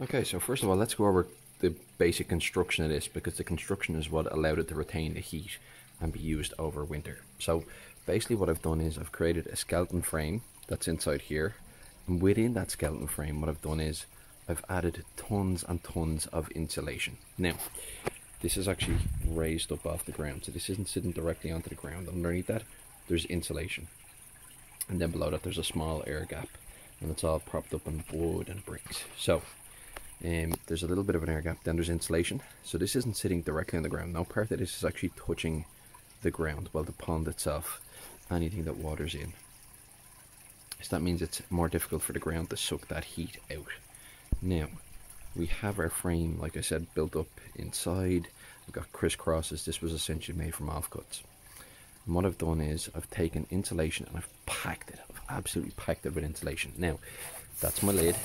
Okay, so first of all, let's go over the basic construction of this, because the construction is what allowed it to retain the heat and be used over winter. So basically what I've done is I've created a skeleton frame that's inside here, and within that skeleton frame what I've done is I've added tons and tons of insulation. Now, this is actually raised up off the ground, so this isn't sitting directly onto the ground. Underneath that, there's insulation. And then below that, there's a small air gap, and it's all propped up in wood and bricks. So, there's a little bit of an air gap, then there's insulation. So this isn't sitting directly on the ground. No part of this is actually touching the ground, well, the pond itself, anything that water's in. So that means it's more difficult for the ground to suck that heat out. Now, we have our frame, like I said, built up inside. We've got crisscrosses. This was essentially made from offcuts. And what I've done is I've taken insulation and I've packed it. I've absolutely packed it with insulation. Now, that's my lid.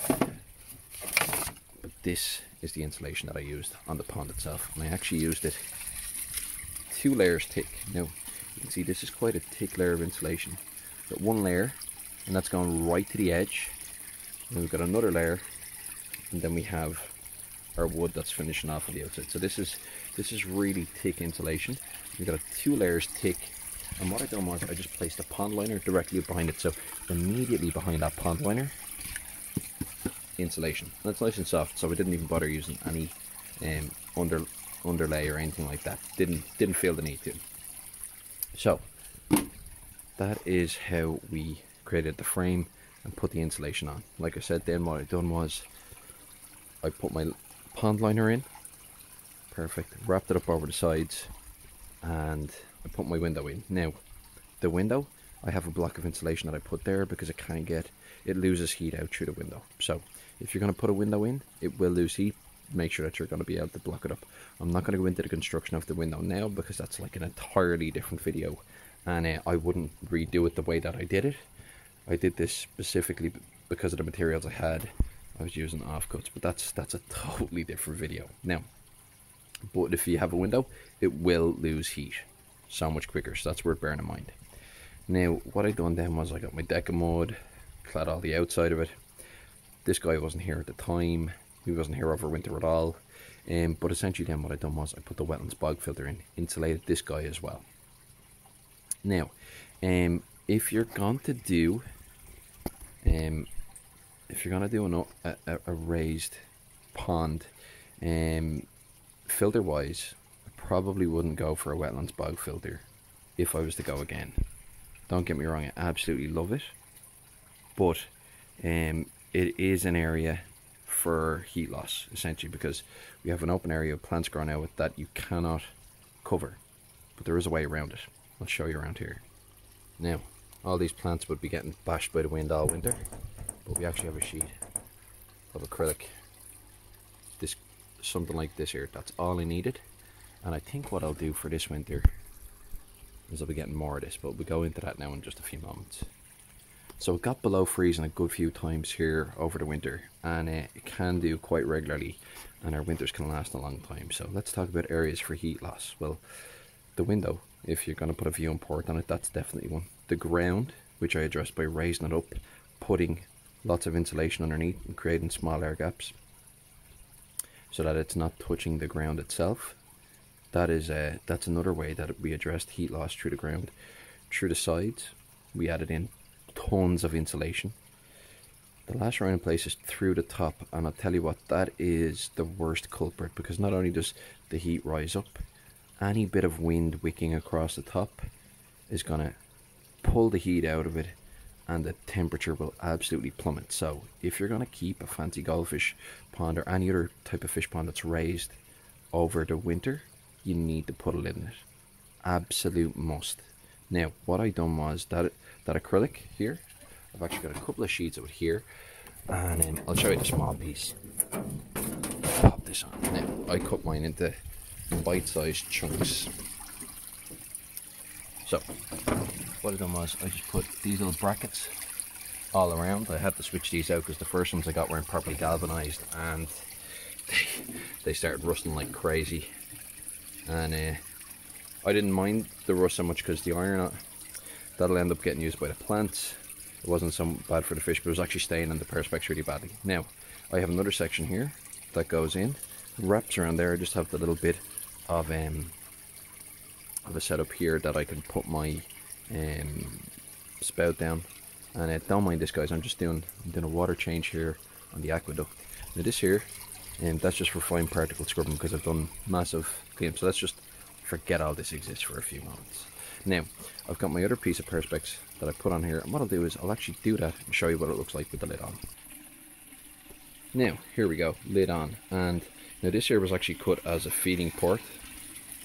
But this is the insulation that I used on the pond itself. And I actually used it 2 layers thick. Now, you can see this is quite a thick layer of insulation. We've got 1 layer, and that's gone right to the edge. And we've got another layer. And then we have our wood that's finishing off on the outside. So this is really thick insulation. We've got 2 layers thick, and what I've done was I just placed a pond liner directly behind it. So immediately behind that pond liner, insulation. And it's nice and soft, so I didn't even bother using any underlay or anything like that. Didn't feel the need to. So that is how we created the frame and put the insulation on. Like I said, then what I've done was I put my pond liner in, perfect, wrapped it up over the sides, and I put my window in. Now, the window, I have a block of insulation that I put there because it can't get, it loses heat out through the window. So if you're going to put a window in, it will lose heat. Make sure that you're going to be able to block it up. I'm not going to go into the construction of the window now because that's like an entirely different video, and I wouldn't redo it the way that I did it. I did this specifically because of the materials I had. I was using offcuts, but that's a totally different video. Now, but if you have a window, it will lose heat so much quicker, so that's worth bearing in mind. Now, what I done then was I got my deck of mud, clad all the outside of it. This guy wasn't here at the time. He wasn't here over winter at all. But essentially then what I done was I put the wetlands bog filter in, insulated this guy as well. Now, if you're going to do... if you're going to do a raised pond, filter wise, I probably wouldn't go for a wetlands bog filter if I was to go again. Don't get me wrong, I absolutely love it, but it is an area for heat loss essentially, because we have an open area of plants growing out with that you cannot cover, but there is a way around it. I'll show you around here. Now, all these plants would be getting bashed by the wind all winter, but we actually have a sheet of acrylic, this something like this here. That's all I needed, and I think what I'll do for this winter is I'll be getting more of this, but we'll go into that now in just a few moments. So it got below freezing a good few times here over the winter, and it can do quite regularly, and our winters can last a long time. So let's talk about areas for heat loss. Well, the window, if you're going to put a view port on it, that's definitely one. The ground, which I addressed by raising it up, putting lots of insulation underneath and creating small air gaps so that it's not touching the ground itself. That is that's another way that we addressed heat loss through the ground. Through the sides, we added in tons of insulation. The last round in place is through the top, and I'll tell you what, that is the worst culprit, because not only does the heat rise up, any bit of wind wicking across the top is going to pull the heat out of it, and the temperature will absolutely plummet. So if you're going to keep a fancy goldfish pond or any other type of fish pond that's raised over the winter, you need to put a lid in it. Absolute must. Now, what I done was that acrylic here, I've actually got a couple of sheets of it here, and I'll show you the small piece. Pop this on. Now, I cut mine into bite-sized chunks. So what I done was I just put these little brackets all around. I had to switch these out because the first ones I got weren't properly galvanized, and they started rusting like crazy. And I didn't mind the rust so much because the iron, that'll end up getting used by the plants. It wasn't so bad for the fish, but it was actually staying in the perspex really badly. Now, I have another section here that goes in. It wraps around there. I just have the little bit of a setup here that I can put my spout down. And don't mind this, guys. I'm doing a water change here on the aqueduct. Now this here, and that's just for fine particle scrubbing because I've done massive cleanup. So let's just forget all this exists for a few moments. Now, I've got my other piece of perspex that I put on here, and what I'll do is I'll actually do that and show you what it looks like with the lid on. Now, here we go, lid on. And now this here was actually cut as a feeding port,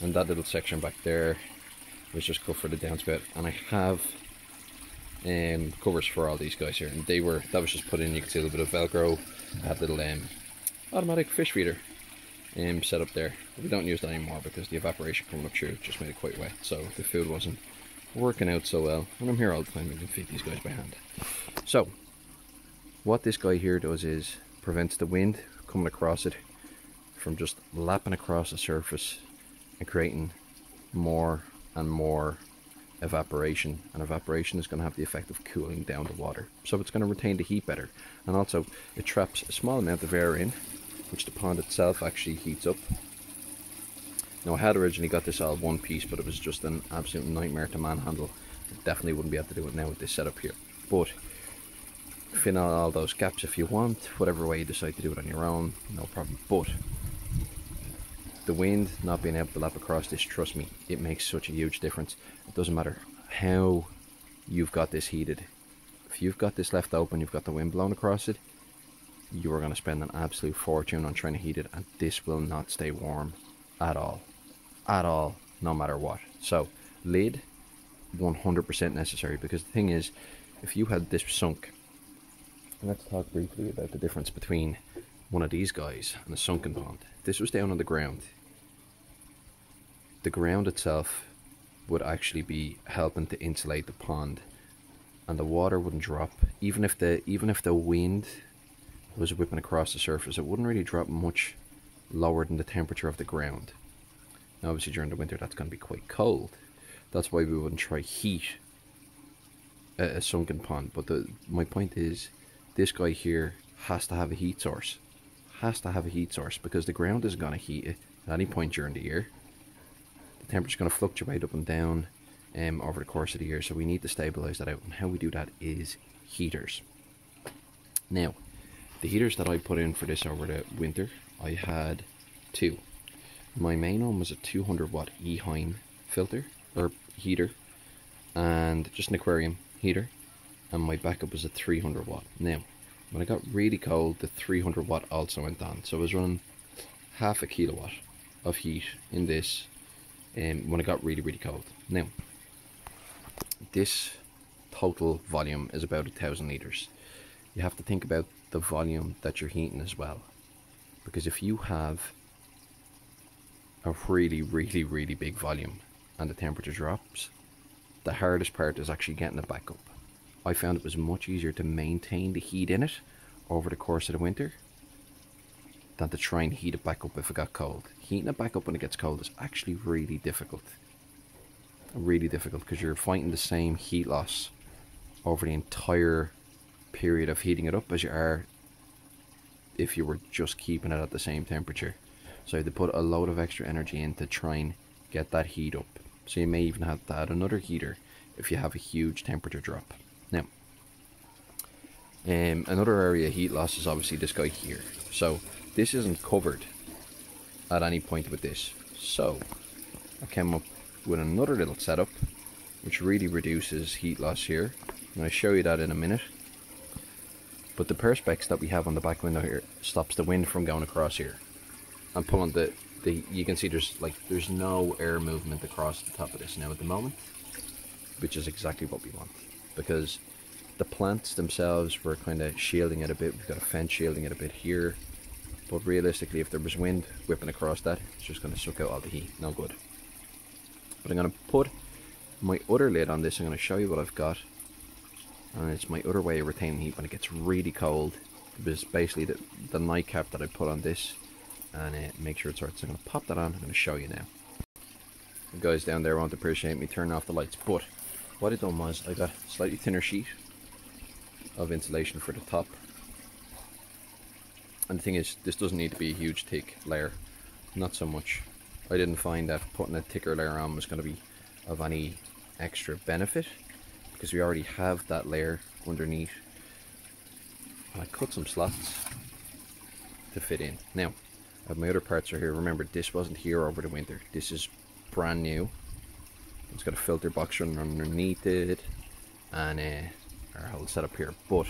and that little section back there was just cut for the downspout. And I have covers for all these guys here, and that was just put in. You can see a little bit of Velcro. I have little automatic fish feeder set up there. We don't use that anymore because the evaporation coming up through just made it quite wet, so the food wasn't working out so well. And I'm here all the time, you can feed these guys by hand. So what this guy here does is prevents the wind coming across it from just lapping across the surface and creating more and more evaporation, and evaporation is going to have the effect of cooling down the water, so it's going to retain the heat better. And also it traps a small amount of air in, which the pond itself actually heats up. Now I had originally got this all one piece, but it was just an absolute nightmare to manhandle. I definitely wouldn't be able to do it now with this setup here, but fill in all those gaps if you want, whatever way you decide to do it on your own, no problem. But the wind not being able to lap across this, trust me, it makes such a huge difference. It doesn't matter how you've got this heated. If you've got this left open, you've got the wind blowing across it, you are going to spend an absolute fortune on trying to heat it, and this will not stay warm at all. At all, no matter what. So, lid, 100% necessary, because the thing is, if you had this sunk, and let's talk briefly about the difference between one of these guys and a sunken pond. This was down on the ground. The ground itself would actually be helping to insulate the pond, and the water wouldn't drop. Even if the wind was whipping across the surface, it wouldn't really drop much lower than the temperature of the ground. Now obviously during the winter that's going to be quite cold. That's why we wouldn't try heat a sunken pond. But my point is, this guy here has to have a heat source. Has to have a heat source, because the ground is going to heat it at any point during the year. The temperature is going to fluctuate up and down over the course of the year, so we need to stabilize that out. And how we do that is heaters. Now, the heaters that I put in for this over the winter, I had two. My main one was a 200 watt Eheim filter or heater, and just an aquarium heater, and my backup was a 300 watt. Now, when it got really cold, the 300 watt also went on, so I was running half a kilowatt of heat in this when it got really, really cold. Now, this total volume is about 1,000 liters. You have to think about the volume that you're heating as well, because if you have a really, really, really big volume and the temperature drops, the hardest part is actually getting it back up. I found it was much easier to maintain the heat in it over the course of the winter than to try and heat it back up if it got cold. Heating it back up when it gets cold is actually really difficult. Really difficult, because you're fighting the same heat loss over the entire period of heating it up as you are if you were just keeping it at the same temperature. So you have to put a load of extra energy in to try and get that heat up. So you may even have to add another heater if you have a huge temperature drop. Now, another area of heat loss is obviously this guy here. So this isn't covered at any point with this. So I came up with another little setup which really reduces heat loss here. I'm going to show you that in a minute. But the perspex that we have on the back window here stops the wind from going across here. I'm pulling the you can see there's no air movement across the top of this now at the moment, which is exactly what we want, because the plants themselves were kind of shielding it a bit. We've got a fence shielding it a bit here, but realistically if there was wind whipping across that, it's just going to suck out all the heat, no good. But I'm going to put my other lid on this. I'm going to show you what I've got, and it's my other way of retaining heat when it gets really cold. It was basically the nightcap that I put on this, and make sure it starts. So I'm going to pop that on. I'm going to show you now. The guys down there won't appreciate me turning off the lights, but what I done was I got a slightly thinner sheet of insulation for the top, And the thing is, this doesn't need to be a huge thick layer. Not so much. I didn't find that putting a thicker layer on was going to be of any extra benefit, because we already have that layer underneath. And I cut some slots to fit in. Now, my other parts are here. Remember, this wasn't here over the winter. This is brand new. It's got a filter box running underneath it, and our whole setup here. But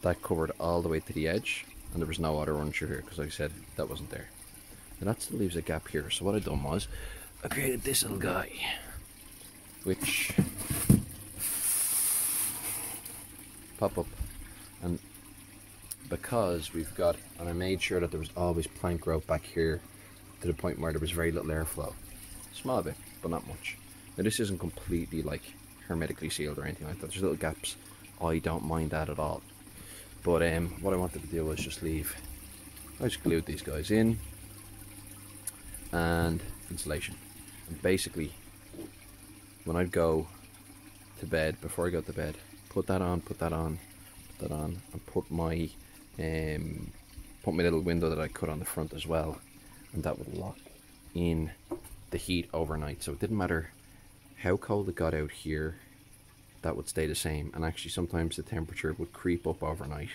that covered all the way to the edge, and there was no other run through here because, like I said, that wasn't there. And that still leaves a gap here. So what I done was I created this little guy, which pop up, and because we've got, and I made sure that there was always plant growth back here to the point where there was very little airflow. Small bit, but not much. Now this isn't completely like hermetically sealed or anything like that. There's little gaps. I don't mind that at all. But what I wanted to do was just leave. I just glued these guys in, and insulation. And basically, when I'd go to bed, before I go to bed, put that on, put that on, put that on, and put my little window that I cut on the front as well, and that would lock in the heat overnight. So it didn't matter how cold it got out here, that would stay the same. And actually sometimes the temperature would creep up overnight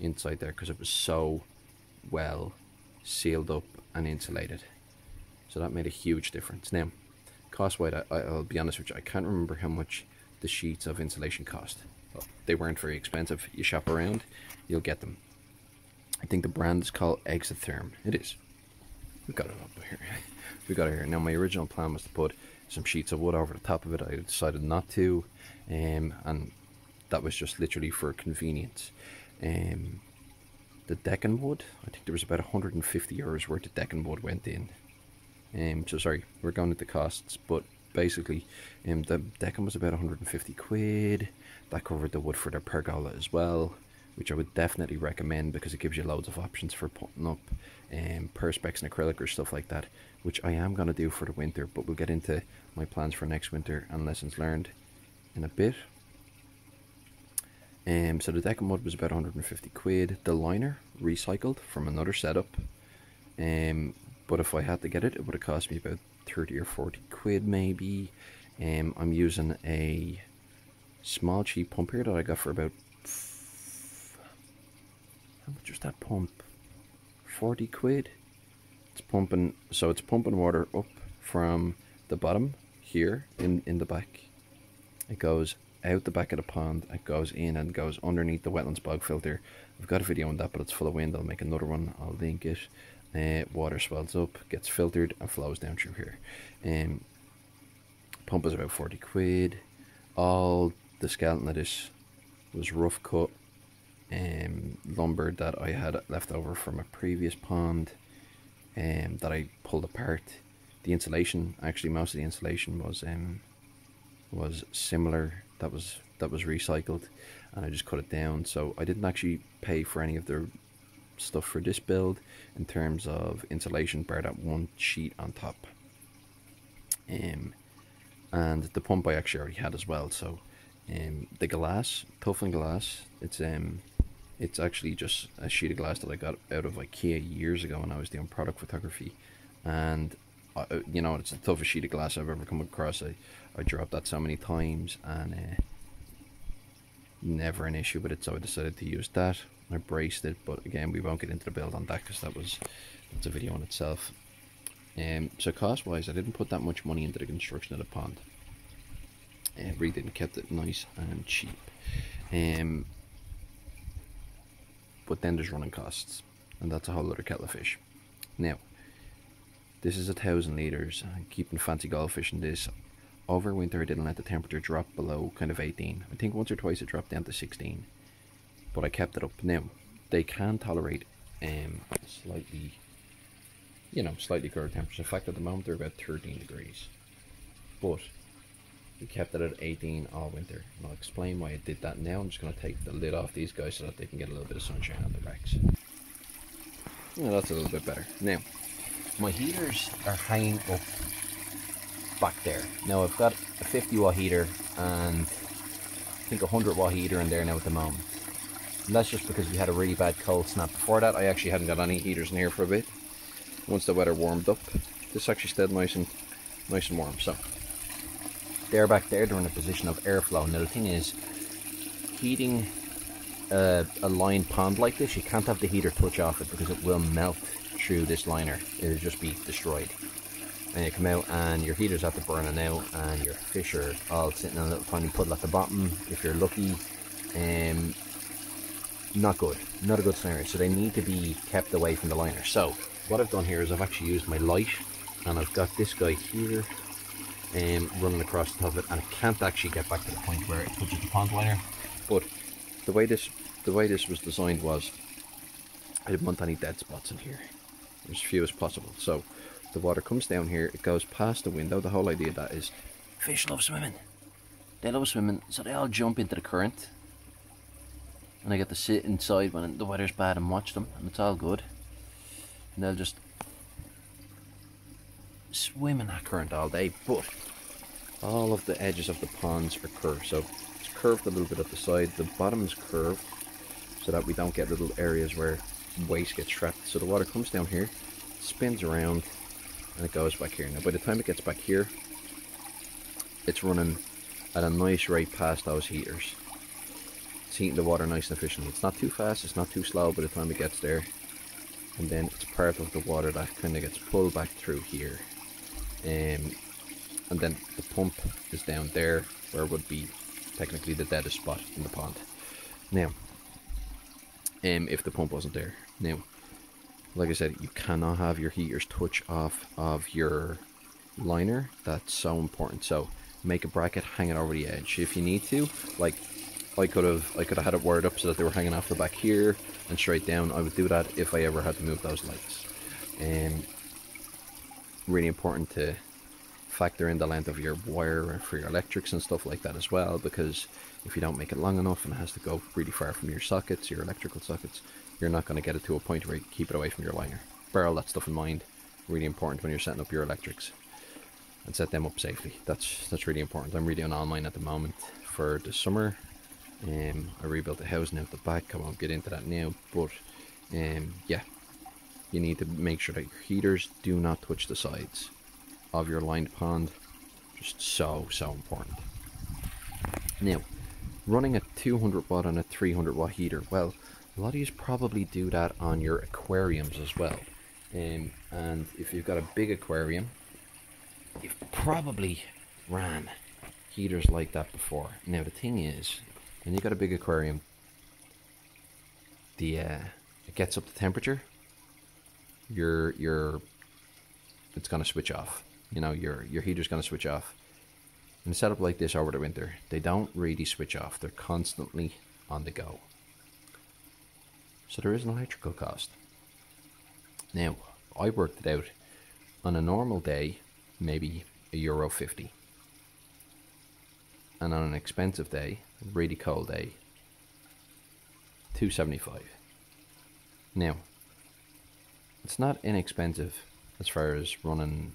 inside there because it was so well sealed up and insulated. So that made a huge difference. Now, cost-wise, I'll be honest with you, I can't remember how much the sheets of insulation cost. Well, they weren't very expensive. You shop around, you'll get them. I think the brand is called Exotherm. It is. We've got it up here. We got it here. Now, my original plan was to put some sheets of wood over the top of it. I decided not to, and that was just literally for convenience. The decking wood, I think there was about 150 euros worth of decking wood went in. So sorry, we're going into costs, but basically the decking was about 150 quid. That covered the wood for their pergola as well, which I would definitely recommend because it gives you loads of options for putting up perspex and acrylic or stuff like that, which I am going to do for the winter, but we'll get into my plans for next winter and lessons learned in a bit. So the decking wood was about 150 quid. The liner, recycled from another setup. But if I had to get it, it would have cost me about 30 or 40 quid maybe. I'm using a small cheap pump here that I got for about... How much was that pump? 40 quid? It's pumping, so it's pumping water up from the bottom here in the back. It goes out the back of the pond, it goes in and goes underneath the wetlands bog filter. I've got a video on that, but it's full of wind. I'll make another one, I'll link it. Water swells up, gets filtered and flows down through here. Pump is about 40 quid. All the skeleton of this was rough cut lumber that I had left over from a previous pond that I pulled apart. The insulation, actually most of the insulation was similar, that was recycled, and I just cut it down. So I didn't actually pay for any of the stuff for this build in terms of insulation, bar that one sheet on top. And the pump I actually already had as well. So the glass, toughened glass, it's actually just a sheet of glass that I got out of IKEA years ago when I was doing product photography, and you know, it's the toughest sheet of glass I've ever come across. I dropped that so many times and never an issue with it, so I decided to use that. I braced it, but again, we won't get into the build on that because that's a video in itself. So cost-wise, I didn't put that much money into the construction of the pond. I really didn't, kept it nice and cheap. But then there's running costs, and that's a whole other kettle of fish. Now, this is 1,000 liters. I'm keeping fancy goldfish in this. Over winter, I didn't let the temperature drop below kind of 18. I think once or twice it dropped down to 16. But I kept it up. Now, they can tolerate slightly colder temperatures. In fact, at the moment they're about 13 degrees. But we kept it at 18 all winter. And I'll explain why I did that now. I'm just going to take the lid off these guys so that they can get a little bit of sunshine on the racks. Now, that's a little bit better. Now, my heaters are hanging up back there. Now, I've got a 50 watt heater and I think a 100 watt heater in there now at the moment. And that's just because we had a really bad cold snap before that. I actually hadn't got any heaters in here for a bit. Once the weather warmed up, this actually stayed nice and warm. So they're back there, they're in a position of airflow. Now the thing is, heating a lined pond like this, you can't have the heater touch off it because it will melt through this liner. It'll just be destroyed. And you come out and your heaters have to burn it out, and your fish are all sitting in a little tiny puddle at the bottom, if you're lucky. Not good. Not a good scenario. So they need to be kept away from the liner. So what I've done here is I've actually used my light, and I've got this guy here running across the top of it, and it can't actually get back to the point where it touches the pond liner. But the way this was designed was, I didn't want any dead spots in here, as few as possible. So the water comes down here, it goes past the window. The whole idea of that is fish love swimming. They love swimming, so they all jump into the current. And I get to sit inside when the weather's bad and watch them, and it's all good. And they'll just swim in that current all day, but all of the edges of the ponds are curved. So it's curved a little bit at the side, the bottom's curved, so that we don't get little areas where waste gets trapped. So the water comes down here, spins around, and it goes back here. Now by the time it gets back here, it's running at a nice rate past those heaters. It's heating the water nice and efficiently. It's not too fast, it's not too slow by the time it gets there. And then it's part of the water that kind of gets pulled back through here. And then the pump is down there, where would be technically the deadest spot in the pond. Now, if the pump wasn't there. Now, like I said, you cannot have your heaters touch off of your liner. That's so important. So make a bracket, hang it over the edge if you need to. Like I could have had it wired up so that they were hanging off the back here and straight down. I would do that if I ever had to move those lights. Really important to factor in the length of your wire for your electrics and stuff like that as well, because if you don't make it long enough and it has to go really far from your sockets, your electrical sockets, you're not going to get it to a point where you keep it away from your liner. Bear all that stuff in mind. Really important when you're setting up your electrics, and set them up safely. That's really important. I'm redoing all mine at the moment for the summer. I rebuilt the housing out the back. I won't get into that now, but yeah, you need to make sure that your heaters do not touch the sides of your lined pond. Just so important. Now, running a 200 watt and a 300 watt heater, well, a lot of you probably do that on your aquariums as well. And if you've got a big aquarium, you've probably ran heaters like that before. Now the thing is, when you've got a big aquarium, it gets up the temperature, it's going to switch off. You know, your heater's going to switch off. In a setup like this over the winter, they don't really switch off. They're constantly on the go. So there is an electrical cost. Now, I worked it out on a normal day, maybe €1.50. And on an expensive day, a really cold day, €2.75. Now, it's not inexpensive as far as running,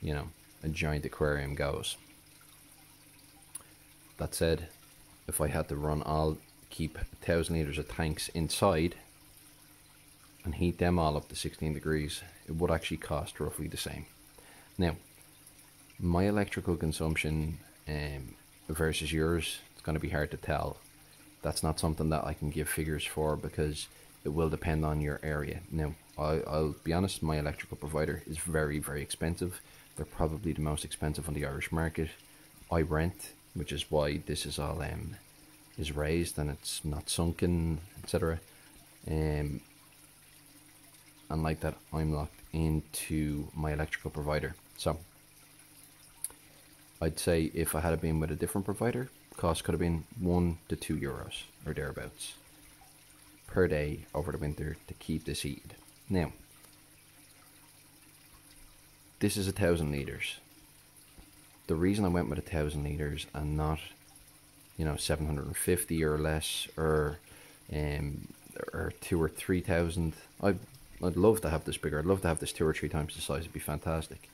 you know, a giant aquarium goes. That said, if I had to run, I'll keep 1,000 litres of tanks inside and heat them all up to 16 degrees, it would actually cost roughly the same. Now, my electrical consumption versus yours, it's going to be hard to tell. That's not something that I can give figures for, because it will depend on your area. Now, I'll be honest, my electrical provider is very expensive. They're probably the most expensive on the Irish market. I rent, which is why this is all is raised and it's not sunken, etc. And like that, I'm locked into my electrical provider. So I'd say if I had been with a different provider, cost could have been €1 to €2 or thereabouts per day over the winter to keep this heated. Now, this is 1,000 litres. The reason I went with 1,000 litres and not, you know, 750 or less, or 2,000 or 3,000. I'd love to have this bigger. I'd love to have this 2 or 3 times the size. It'd be fantastic.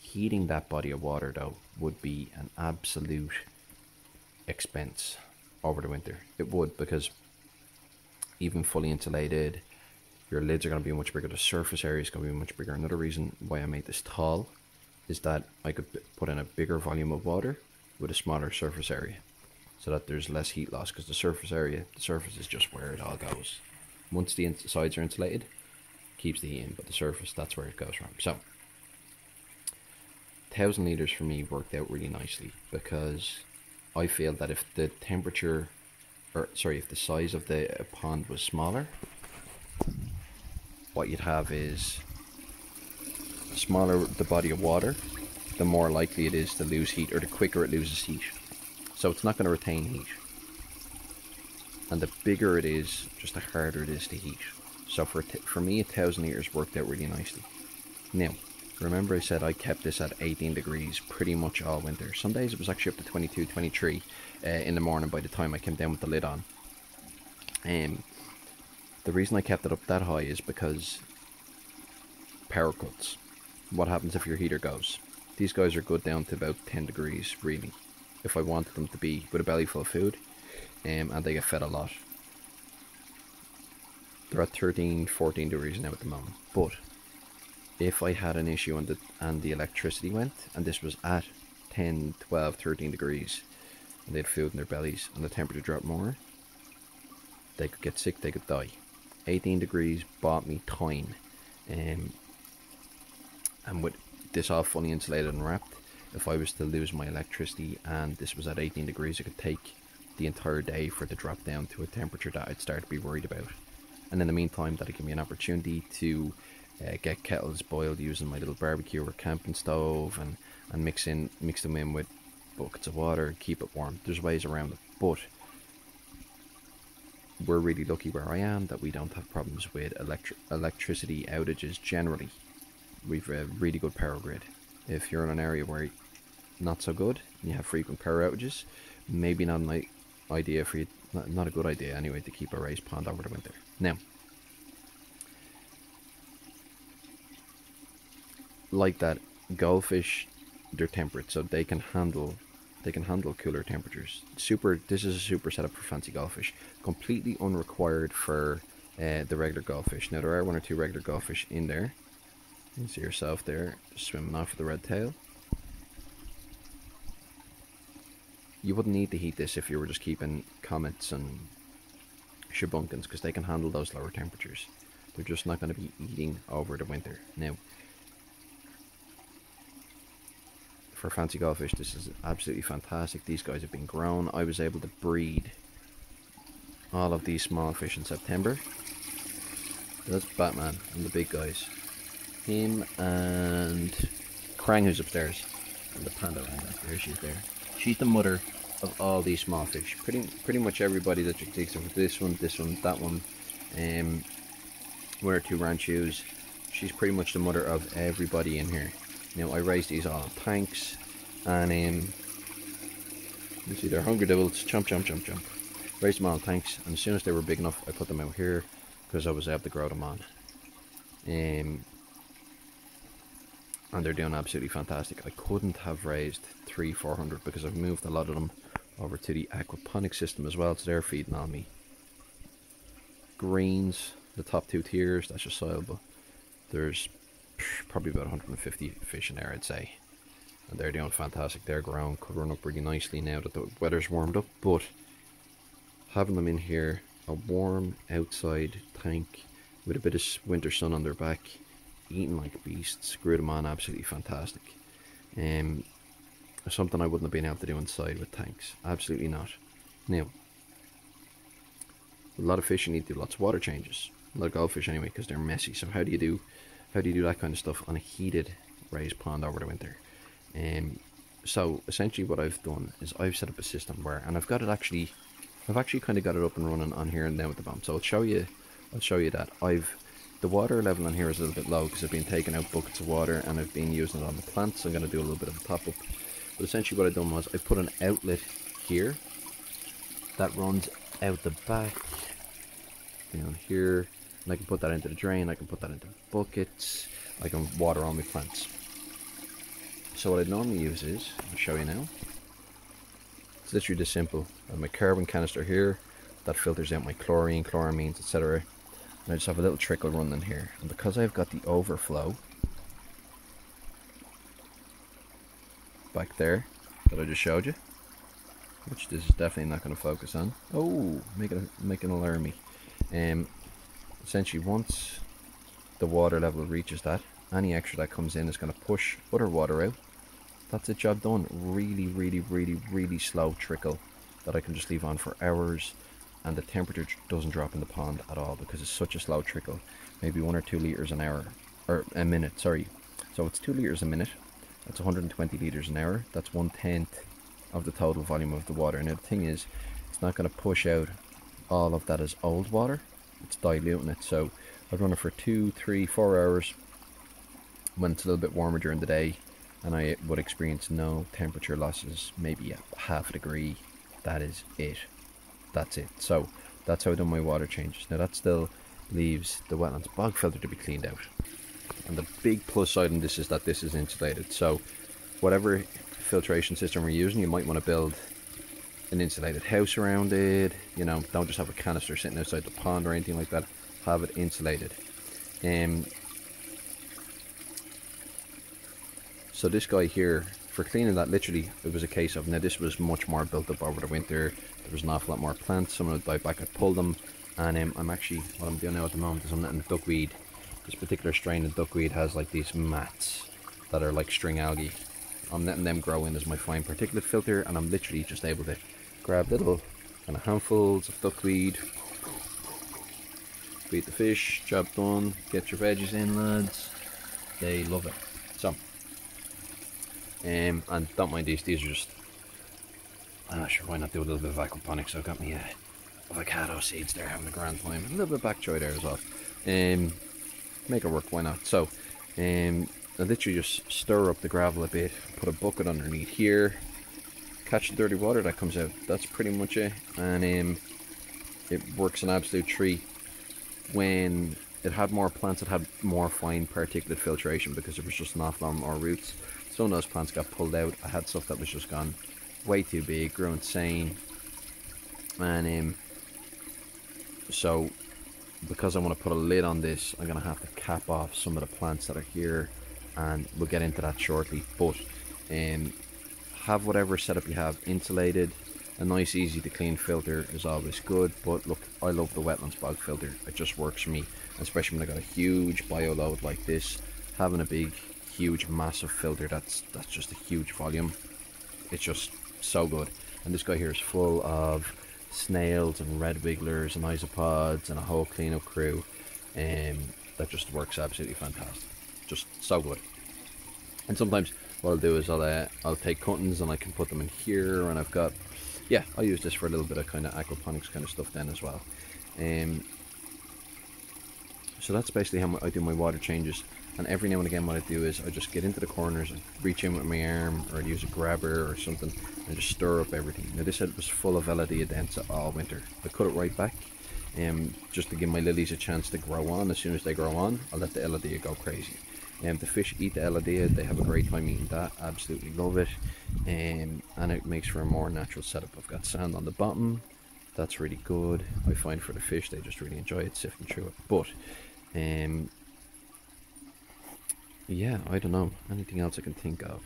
Heating that body of water, though, would be an absolute expense over the winter. It would, because even fully insulated. Your lids are going to be much bigger. The surface area is going to be much bigger. Another reason why I made this tall is that I could put in a bigger volume of water with a smaller surface area, so that there's less heat loss, because the surface area, the surface is just where it all goes. Once the sides are insulated, it keeps the heat in, but the surface, that's where it goes from. So 1,000 liters for me worked out really nicely, because I feel that if the temperature, or sorry, if the size of the pond was smaller, what you'd have is the smaller the body of water, the more likely it is to lose heat, or the quicker it loses heat. So it's not going to retain heat. And the bigger it is, just the harder it is to heat. So for me, 1,000 liters worked out really nicely. Now, remember I said I kept this at 18 degrees pretty much all winter. Some days it was actually up to 22, 23 in the morning by the time I came down with the lid on. The reason I kept it up that high is because power cuts. What happens if your heater goes? These guys are good down to about 10 degrees, really. If I wanted them to be with a belly full of food, and they get fed a lot. They're at 13, 14 degrees now at the moment. But if I had an issue and the electricity went, and this was at 10, 12, 13 degrees, and they had food in their bellies, and the temperature dropped more, they could get sick, they could die. 18 degrees bought me time. And with this all fully insulated and wrapped, if I was to lose my electricity and this was at 18 degrees, it could take the entire day for it to drop down to a temperature that I'd start to be worried about. And in the meantime, that'd give me an opportunity to get kettles boiled using my little barbecue or camping stove, and mix them in with buckets of water and keep it warm. There's ways around it, but we're really lucky where I am that we don't have problems with electricity outages generally. We've a really good power grid. If you're in an area where not so good and you have frequent power outages, maybe not an idea for you, not a good idea anyway, to keep a raised pond over the winter. Now, like that, goldfish, they're temperate, so they can handle cooler temperatures. This is a super setup for fancy goldfish, completely unrequired for the regular goldfish. Now, there are one or two regular goldfish in there. You can see yourself there, just swimming off with the red tail. You wouldn't need to heat this if you were just keeping comets and shabunkins, because they can handle those lower temperatures. They're just not going to be eating over the winter. Now, for fancy goldfish, this is absolutely fantastic. These guys have been grown. I was able to breed all of these small fish in September. That's Batman and the big guys. Him and Krang, who's upstairs, and the panda right there. She's there. She's the mother of all these small fish. Pretty much everybody that you take, with this one, that one, one or two ranchus. She's pretty much the mother of everybody in here. Now, I raised these all in tanks, and you see they're hungry devils. Jump. Raised them all in tanks, and as soon as they were big enough, I put them out here because I was able to grow them on. And they're doing absolutely fantastic. I couldn't have raised 300-400 because I've moved a lot of them over to the aquaponic system as well, so they're feeding on me. Greens, the top two tiers, that's just soluble. There's probably about 150 fish in there, I'd say. And they're doing fantastic. They're grown, could run up really nicely now that the weather's warmed up, but having them in here, a warm outside tank with a bit of winter sun on their back, eating like beasts, grew them on absolutely fantastic. Something I wouldn't have been able to do inside with tanks, absolutely not. Now, with a lot of fish you need to do lots of water changes, a lot of goldfish anyway, because they're messy. So how do you do that kind of stuff on a heated raised pond over the winter? So essentially what I've done is I've set up a system where, and I've got it actually, I've actually kind of got it up and running on here and now at the moment. So I'll show you that the water level on here is a little bit low because I've been taking out buckets of water and I've been using it on the plants. So I'm going to do a little bit of a top up. But essentially what I've done was I put an outlet here that runs out the back down here. And I can put that into the drain. I can put that into buckets. I can water all my plants. So what I'd normally use is, I'll show you now. It's literally this simple. I have my carbon canister here. that filters out my chlorine, chloramines, etc. And I just have a little trickle running here. And because I've got the overflow back there that I just showed you, which this is definitely not going to focus on. Oh, make an alarmy. Essentially, once the water level reaches that, any extra that comes in is going to push other water out. That's it, job done. Really, really, really, really slow trickle that I can just leave on for hours, and the temperature doesn't drop in the pond at all because it's such a slow trickle. Maybe 1 or 2 liters an hour, or a minute, sorry. So it's 2 liters a minute. That's 120 liters an hour. That's 1/10 of the total volume of the water. Now the thing is, it's not going to push out all of that as old water. It's diluting it. So I'd run it for 2, 3, 4 hours when it's a little bit warmer during the day, and I would experience no temperature losses, maybe a half a degree. That is it. That's it. So that's how I've done my water changes. Now that still leaves the wetlands bog filter to be cleaned out. And the big plus side in this is that this is insulated. So whatever filtration system we're using, you might want to build an insulated house around it. You know, don't just have a canister sitting outside the pond or anything like that. Have it insulated. So this guy here, for cleaning that, literally, it was a case of, now this was much more built up over the winter, there was an awful lot more plants, some of them died back, I pulled them, and what I'm doing now at the moment is I'm letting the duckweed, this particular strain of duckweed has like these mats that are like string algae, I'm letting them grow in as my fine particulate filter, and I'm literally just able to grab little kind of handfuls of duckweed, feed the fish, job done, get your veggies in, lads, they love it. So. And don't mind these are just, I'm not sure why not do a little bit of aquaponics, so I've got my avocado seeds there, having a grand time, and a little bit of bok choy there as well, make it work, why not. So I literally just stir up the gravel a bit, put a bucket underneath here, catch the dirty water that comes out, that's pretty much it, and it works an absolute treat. When it had more plants, it had more fine particulate filtration because there was just an awful lot more roots. Some of those plants got pulled out. I had stuff that was just gone way too big, grew insane. And so because I want to put a lid on this, I'm going to have to cap off some of the plants that are here, and we'll get into that shortly. But have whatever setup you have insulated. A nice, easy to clean filter is always good, but look, I love the wetlands bog filter. It just works for me, especially when I got a huge bio load like this. Having a big, huge, massive filter that's just a huge volume, it's just so good. And this guy here is full of snails and red wigglers and isopods and a whole cleanup crew, and that just works absolutely fantastic. Just so good. And sometimes what I'll do is I'll take cuttings and I can put them in here, and I've got, yeah, I use this for a little bit of kind of aquaponics kind of stuff then as well. So that's basically how I do my water changes. And every now and again what I do is I just get into the corners and reach in with my arm, or I'd use a grabber or something, and just stir up everything. Now this head was full of Elodea densa all winter. I cut it right back just to give my lilies a chance to grow on. As soon as they grow on, I'll let the Elodea go crazy. The fish eat the Elodea, they have a great time eating that, absolutely love it. And it makes for a more natural setup. I've got sand on the bottom, that's really good. I find for the fish, they just really enjoy it, sifting through it. But yeah, I don't know. Anything else I can think of?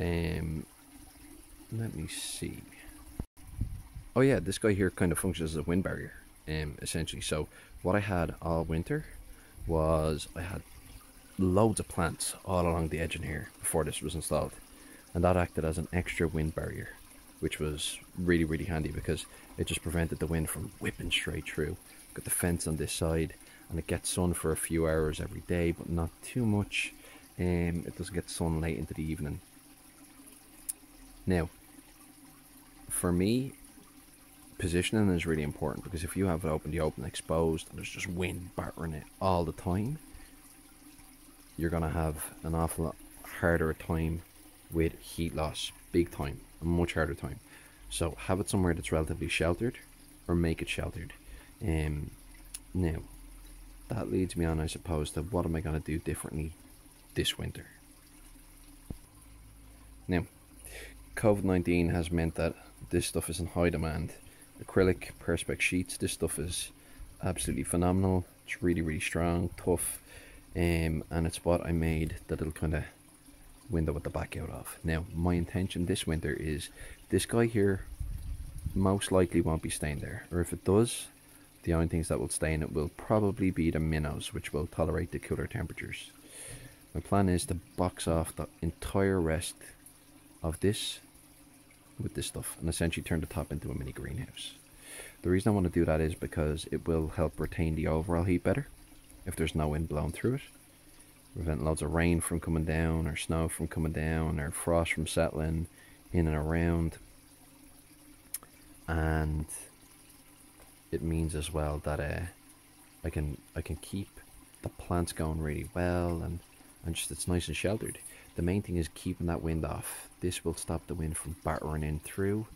Let me see. Oh yeah, this guy here kind of functions as a wind barrier, essentially. So what I had all winter was I had loads of plants all along the edge in here before this was installed, and that acted as an extra wind barrier, which was really, really handy because it just prevented the wind from whipping straight through. Got the fence on this side, and it gets sun for a few hours every day, but not too much. It doesn't get sun late into the evening. Now, for me, positioning is really important, because if you have it out in the open, exposed, and there's just wind battering it all the time, you're going to have an awful lot harder time with heat loss, big time, a much harder time. So have it somewhere that's relatively sheltered, or make it sheltered. Now, that leads me on, I suppose, to what am I going to do differently this winter? Now, COVID-19 has meant that this stuff is in high demand, acrylic perspex sheets. This stuff is absolutely phenomenal. It's really strong, tough, and it's what I made the little kind of window at the back out of. Now my intention this winter is this guy here most likely won't be staying there, or if it does, the only things that will stay in it will probably be the minnows, which will tolerate the cooler temperatures. My plan is to box off the entire rest of this with this stuff and essentially turn the top into a mini greenhouse. The reason I want to do that is because it will help retain the overall heat better if there's no wind blowing through it. Prevent loads of rain from coming down, or snow from coming down, or frost from settling in and around. And it means as well that I can keep the plants going really well, and just it's nice and sheltered. The main thing is keeping that wind off. This will stop the wind from battering in through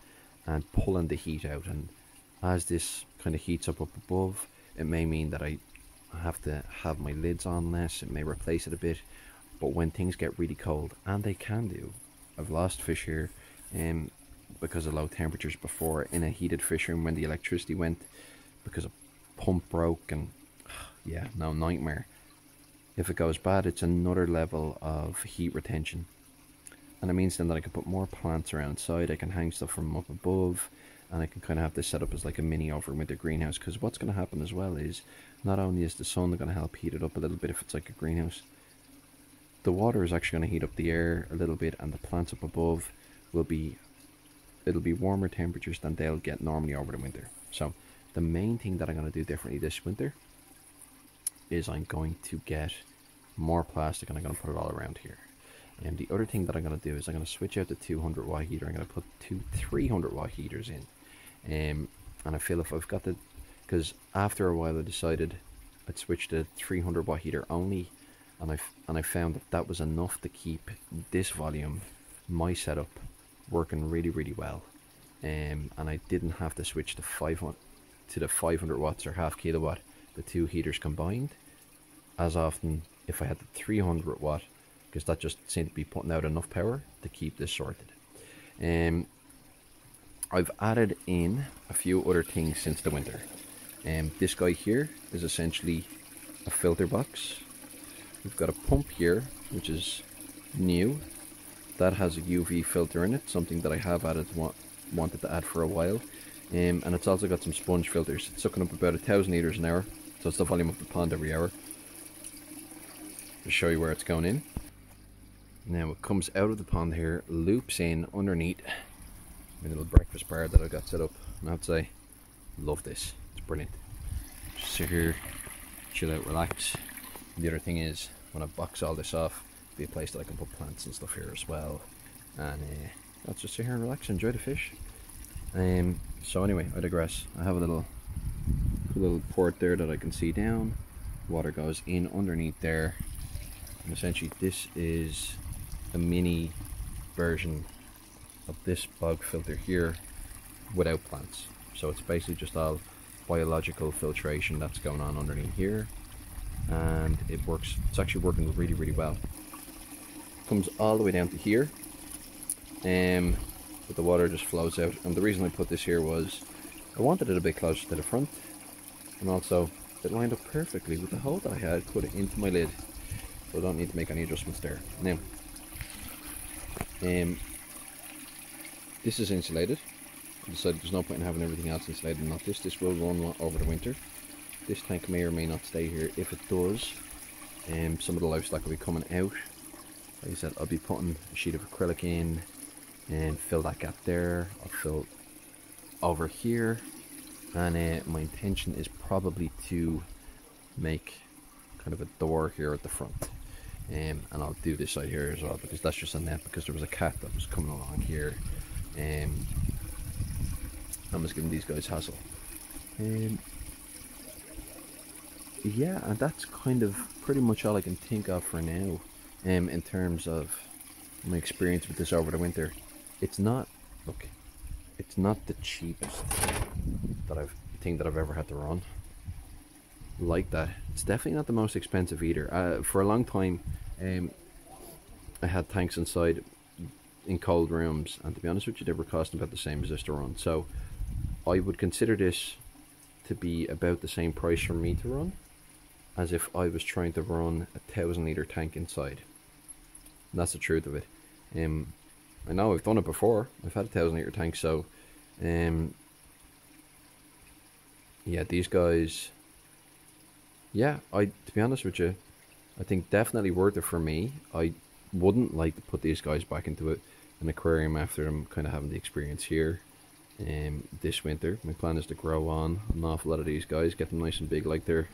and pulling the heat out. And as this kind of heats up above, it may mean that I have to have my lids on less. It may replace it a bit, but when things get really cold, and they can do, I've lost fish here because of low temperatures before in a heated fish room when the electricity went because a pump broke, and yeah, no, nightmare. If it goes bad, it's another level of heat retention, and it means then that I can put more plants around side. I can hang stuff from up above, and I can kind of have this set up as like a mini overwinter greenhouse, because what's going to happen as well is not only is the sun going to help heat it up a little bit if it's like a greenhouse, the water is actually going to heat up the air a little bit, and the plants up above will be, it'll be warmer temperatures than they'll get normally over the winter. So the main thing that I'm going to do differently this winter is I'm going to get more plastic, and I'm going to put it all around here. And the other thing that I'm going to do is I'm going to switch out the 200 watt heater. I'm going to put two 300 watt heaters in. And I feel if I've got the, because after a while I decided I'd switch to 300 watt heater only, and I found that that was enough to keep this volume, my setup, working really well. And I didn't have to switch to 500 watts or half kilowatt, the two heaters combined, as often if I had the 300 watt, because that just seemed to be putting out enough power to keep this sorted. I've added in a few other things since the winter. This guy here is essentially a filter box. We've got a pump here, which is new. That has a UV filter in it, something that I have added, wanted to add for a while. And it's also got some sponge filters. It's sucking up about 1,000 litres an hour, so it's the volume of the pond every hour. I'll show you where it's going in. Now it comes out of the pond here, loops in underneath my little breakfast bar that I've got set up, and I'd say, love this. It's brilliant. Just sit here, chill out, relax. The other thing is, when I box all this off, it'll be a place that I can put plants and stuff here as well. And let's just sit here and relax, enjoy the fish. So anyway, I digress. I have a little port there that I can see down. Water goes in underneath there, and essentially this is a mini version of this bog filter here without plants. So it's basically just all biological filtration that's going on underneath here, and it works. It's actually working really well. Comes all the way down to here, but the water just flows out. And the reason I put this here was I wanted it a bit closer to the front, and also it lined up perfectly with the hole that I had put into my lid, so I don't need to make any adjustments there. Now this is insulated. I decided there's no point in having everything else insulated and not this. This will run over the winter. This tank may or may not stay here. If it does, some of the livestock will be coming out. Like I said, I'll be putting a sheet of acrylic in and fill that gap there. I'll fill over here, and my intention is probably to make kind of a door here at the front. And I'll do this side here as well, because that's just a net, because there was a cat that was coming along here. I'm just giving these guys hassle. Yeah, and that's kind of pretty much all I can think of for now, in terms of my experience with this over the winter. It's not, look, it's not the cheapest thing that I've ever had to run like that. It's definitely not the most expensive either. For a long time, I had tanks inside in cold rooms, and to be honest with you, they were costing about the same as this to run. So I would consider this to be about the same price for me to run as if I was trying to run a 1,000 litre tank inside. And that's the truth of it. I know I've done it before. I've had a 1,000 litre tank, so yeah, these guys, yeah, to be honest with you, I think definitely worth it for me. I wouldn't like to put these guys back into an aquarium after I'm kind of having the experience here this winter. My plan is to grow on an awful lot of these guys, get them nice and big like their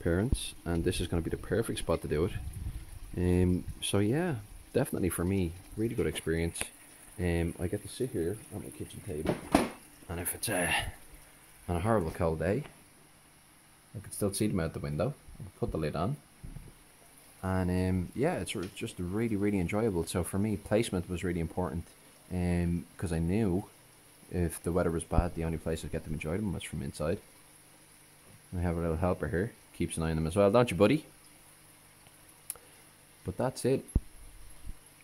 parents, and this is going to be the perfect spot to do it. So yeah, definitely for me, really good experience. I get to sit here on my kitchen table, and if it's on a horrible cold day, I could still see them out the window. I could put the lid on, and yeah, it's just really, really enjoyable. So for me, placement was really important, because I knew if the weather was bad, the only place I'd get to enjoy them was from inside. I have a little helper here, keeps an eye on them as well, don't you, buddy? But that's it,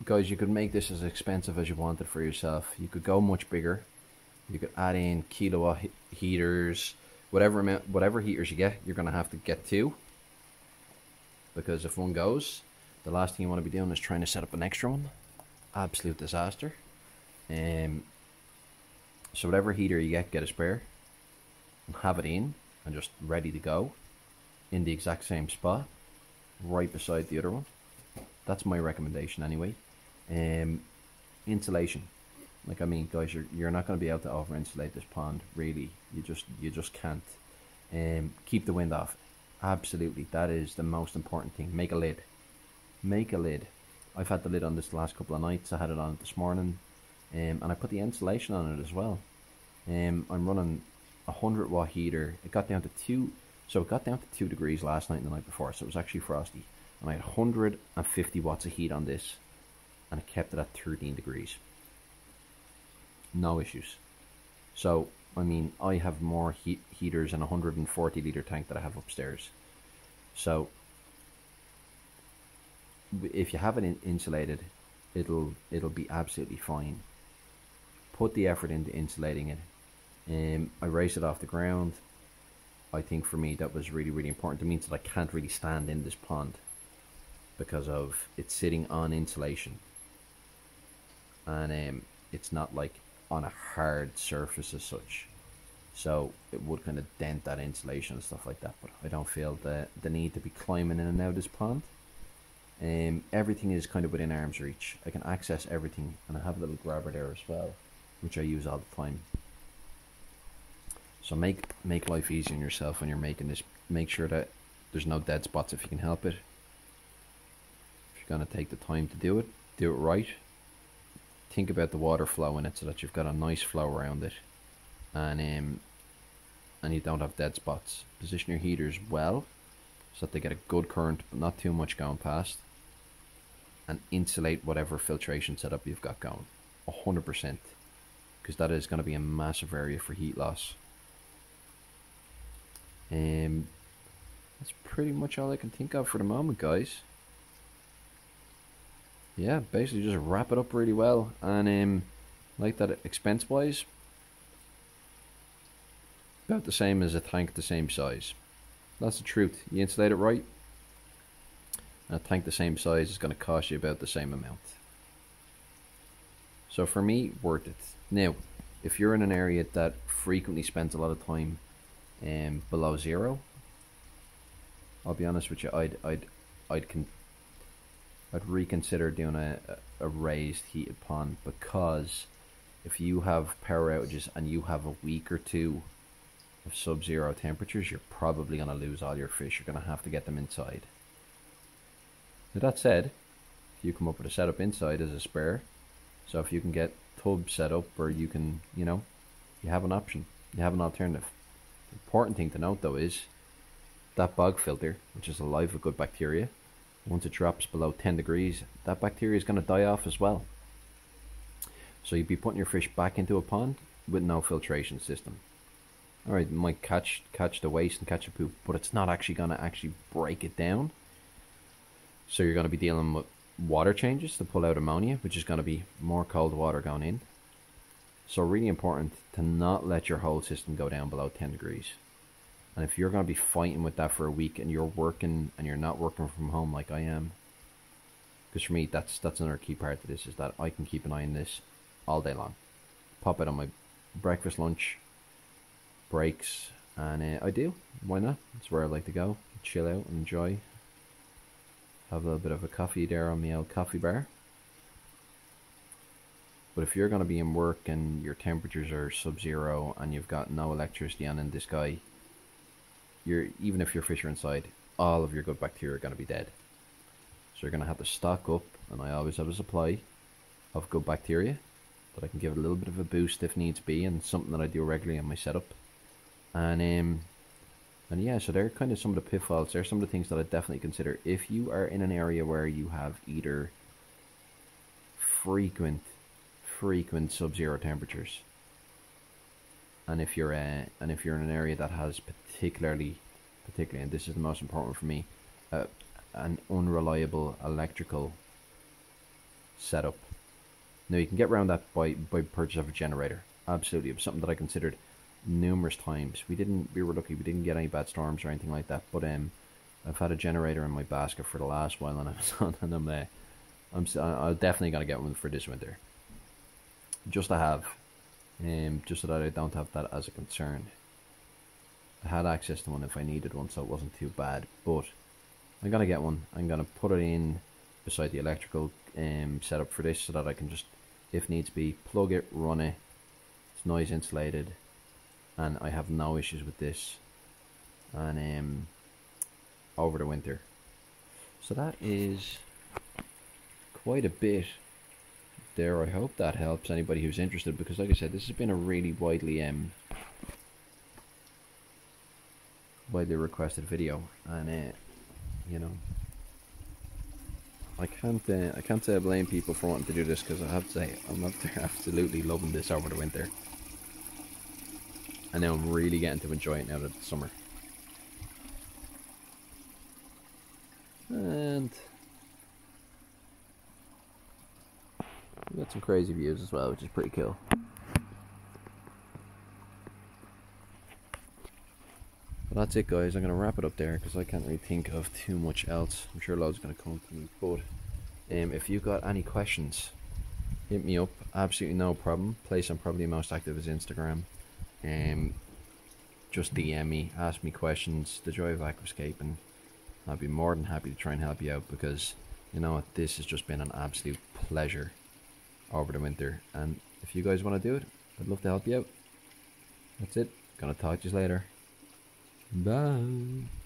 guys. You could make this as expensive as you wanted for yourself. You could go much bigger. You could add in kilowatt heaters, whatever amount, whatever heaters you get, you're gonna have to get two. Because if one goes, the last thing you want to be doing is trying to set up an extra one. Absolute disaster. So whatever heater you get a spare, and have it in and just ready to go, in the exact same spot, right beside the other one. That's my recommendation anyway. Insulation. Like, I mean, guys, you're not going to be able to over insulate this pond, really. You just can't. Keep the wind off. Absolutely, that is the most important thing. Make a lid. Make a lid. I've had the lid on this the last couple of nights. I had it on it this morning, and I put the insulation on it as well. I'm running a 100-watt heater. It got down to 2. So it got down to 2 degrees last night and the night before, so it was actually frosty. And I had 150 watts of heat on this, and it kept it at 13 degrees. No issues. So, I mean, I have more heaters in a 140 litre tank that I have upstairs. So, if you have it insulated, it'll be absolutely fine. Put the effort into insulating it. I raise it off the ground. I think for me that was really, really important. It means that I can't really stand in this pond because of it's sitting on insulation, and it's not like on a hard surface as such, so it would kind of dent that insulation and stuff like that. But I don't feel the need to be climbing in and out of this pond. Everything is kind of within arm's reach. I can access everything, and I have a little grabber there as well, which I use all the time. So make life easy on yourself when you're making this. Make sure that there's no dead spots if you can help it. If you're going to take the time to do it right. Think about the water flow in it so that you've got a nice flow around it. And you don't have dead spots. Position your heaters well so that they get a good current but not too much going past. And insulate whatever filtration setup you've got going. 100%. Because that is going to be a massive area for heat loss. That's pretty much all I can think of for the moment, guys. Yeah, basically just wrap it up really well, and like that, expense wise, about the same as a tank the same size. That's the truth. You insulate it right, and a tank the same size is going to cost you about the same amount. So for me, worth it. Now, if you're in an area that frequently spends a lot of time below zero, I'll be honest with you, I'd reconsider doing a raised heated pond, because if you have power outages and you have a week or two of sub-zero temperatures, you're probably going to lose all your fish. You're going to have to get them inside. Now that said, if you come up with a setup inside as a spare, so if you can get tubs set up, or you can, you know, you have an option, you have an alternative. Important thing to note though is that bog filter, which is alive with good bacteria, once it drops below 10 degrees, that bacteria is going to die off as well. So you'd be putting your fish back into a pond with no filtration system. Alright, it might catch the waste and catch the poop, but it's not actually going to actually break it down. So you're going to be dealing with water changes to pull out ammonia, which is going to be more cold water going in. So really important to not let your whole system go down below 10 degrees. And if you're going to be fighting with that for a week and you're working and you're not working from home like I am, because for me, that's another key part to this, is that I can keep an eye on this all day long. Pop it on my breakfast, lunch, breaks, and I do. Why not? It's where I like to go, chill out, enjoy. Have a little bit of a coffee there on my old coffee bar. But if you're going to be in work and your temperatures are sub-zero and you've got no electricity on in this guy, you're, even if your fish are inside, all of your good bacteria are going to be dead. So you're going to have to stock up, and I always have a supply of good bacteria that I can give it a little bit of a boost if needs be, and something that I do regularly in my setup. And yeah, so they're kind of some of the pitfalls. They're some of the things that I definitely consider if you are in an area where you have either frequent sub-zero temperatures, and if you're in an area that has particularly, and this is the most important for me, an unreliable electrical setup. Now you can get around that by purchase of a generator. Absolutely, it was something that I considered numerous times. We were lucky, we didn't get any bad storms or anything like that, but I've had a generator in my basket for the last while on Amazon, and I'm definitely gonna get one for this winter, just to have, just so that I don't have that as a concern. I had access to one if I needed one, so it wasn't too bad, but I'm gonna get one. I'm gonna put it in beside the electrical setup for this, so that I can just, if needs be, plug it, run it. It's noise insulated, and I have no issues with this, and over the winter. So that is quite a bit there. I hope that helps anybody who's interested, because like I said, this has been a really widely requested video, and you know, I can't say I blame people for wanting to do this, because I have to say I'm up there absolutely loving this over the winter. And now I'm really getting to enjoy it now that it's summer. And we've got some crazy views as well, which is pretty cool. Well, that's it, guys. I'm going to wrap it up there because I can't really think of too much else. I'm sure loads are going to come to me. But if you've got any questions, hit me up. Absolutely no problem. Place I'm probably most active is Instagram. Just DM me, ask me questions, the joy of aquascaping, and I'll be more than happy to try and help you out, because you know what, this has just been an absolute pleasure over the winter, and if you guys want to do it, I'd love to help you out. That's it, gonna talk to you later. Bye.